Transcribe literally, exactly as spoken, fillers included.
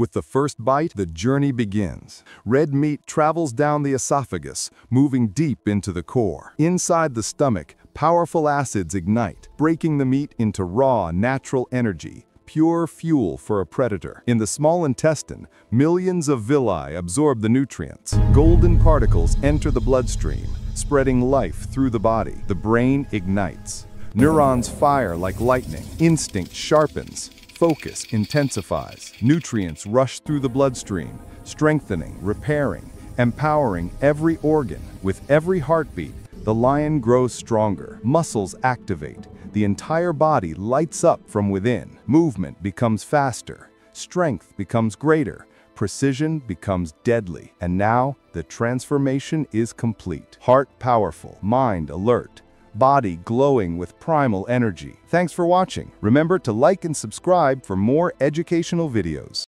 With the first bite, the journey begins. Red meat travels down the esophagus, moving deep into the core. Inside the stomach, powerful acids ignite, breaking the meat into raw, natural energy, pure fuel for a predator. In the small intestine, millions of villi absorb the nutrients. Golden particles enter the bloodstream, spreading life through the body. The brain ignites. Neurons fire like lightning. Instinct sharpens. Focus intensifies. Nutrients rush through the bloodstream, strengthening, repairing, empowering every organ. With every heartbeat, the lion grows stronger. Muscles activate. The entire body lights up from within. Movement becomes faster. Strength becomes greater. Precision becomes deadly. And now, the transformation is complete. Heart powerful. Mind alert. Body glowing with primal energy. Thanks for watching. Remember to like and subscribe for more educational videos.